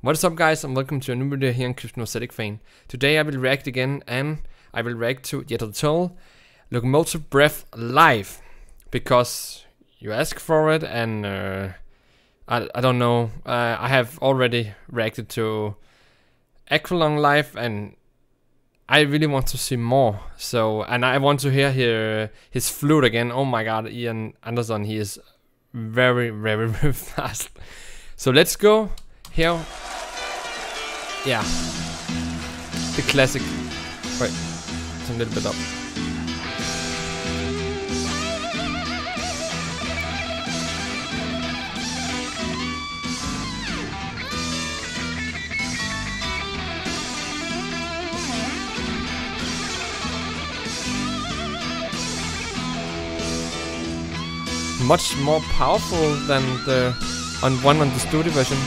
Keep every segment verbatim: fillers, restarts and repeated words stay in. What is up, guys, and welcome to a new video here on Crypto vein. Today I will react again, and I will react to Jethro Tull Locomotive Breath Live, because you asked for it, and uh, I, I don't know, uh, I have already reacted to Aqualung Live, and I really want to see more. So, and I want to hear here his flute again. Oh my god, Ian Anderson, he is very, very, very fast. So let's go. Here, yeah, the classic. Wait, it's a little bit up. Much more powerful than the on one on the studio version.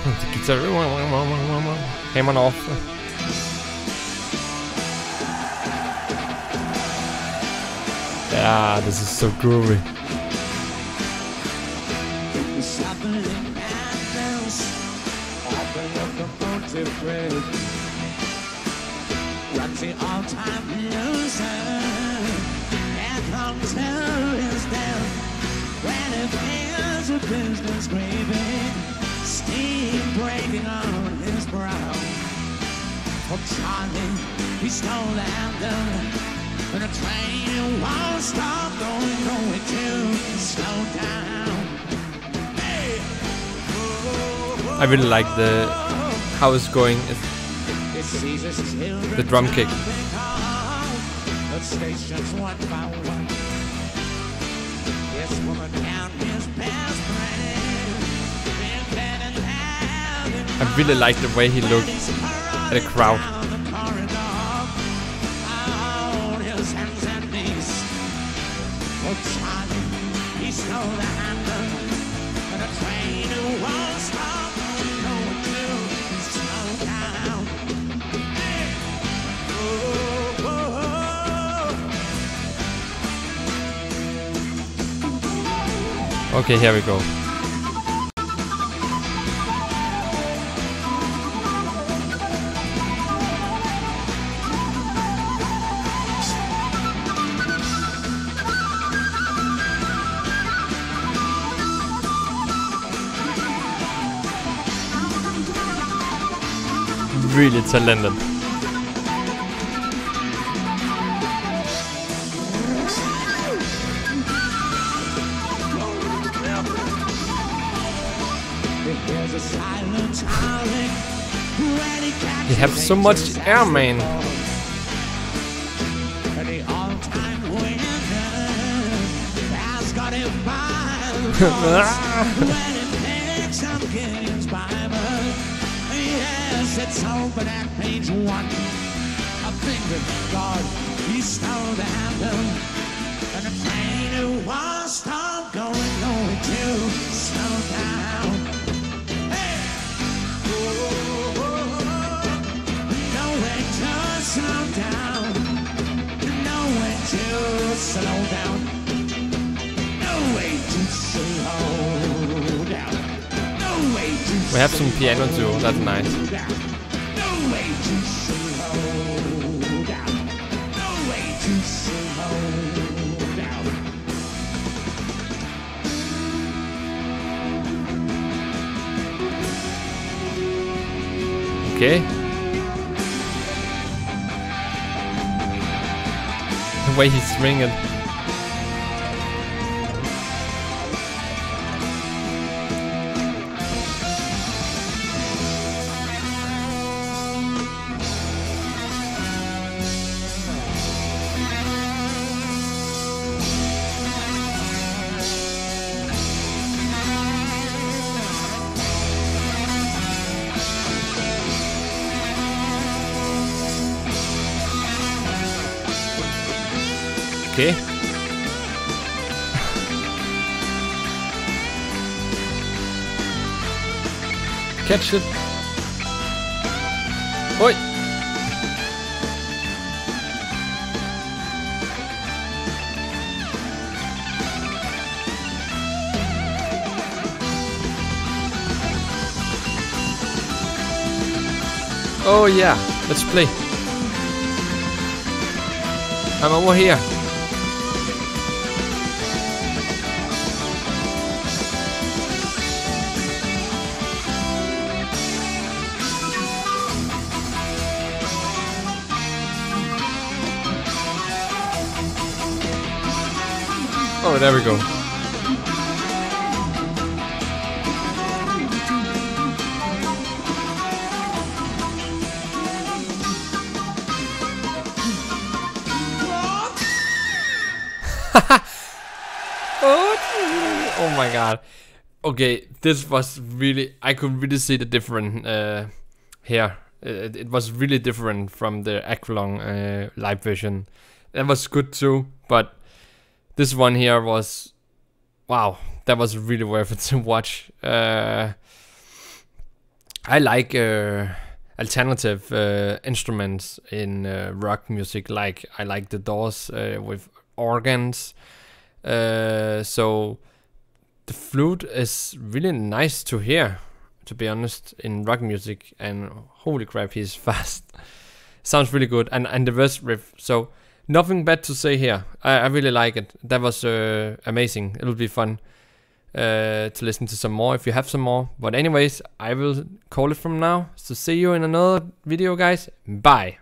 The guitar hammer off. Yeah, this is so groovy. Steam breaking on his brow. From Charlie, he stole London. And a train won't stop going, going to slow down. Hey! Whoa, whoa. I really like the how it's going. It's the drum kick. The stations one by one. This woman count his past friend. I really like the way he looked at the crowd. Okay, here we go. Really talented. They have so much air, man. It's over at page one. I think with God, he stole the handle. And the train who was stopped going, going to slow down. Hey! Oh, oh, oh, oh. Nowhere to slow down. Nowhere to slow down. No way to slow down. No way to slow down. We have some piano too, that's nice. Okay. The way he's swinging. okay. Catch it. Oi! Oh yeah, let's play. I'm over here. Oh, there we go. Oh my god. Okay, this was really, I could really see the different uh, here. It, it was really different from the Aqualung uh, live version. That was good too, but this one here was, wow, that was really worth it to watch. Uh, I like uh, alternative uh, instruments in uh, rock music. Like I like the Doors uh, with organs. Uh, so the flute is really nice to hear, to be honest, in rock music. And holy crap, he's fast. Sounds really good. And and the verse riff. So. Nothing bad to say here. I, I really like it. That was uh, amazing. It'll be fun uh, to listen to some more if you have some more. But anyways, I will call it from now. So see you in another video, guys. Bye.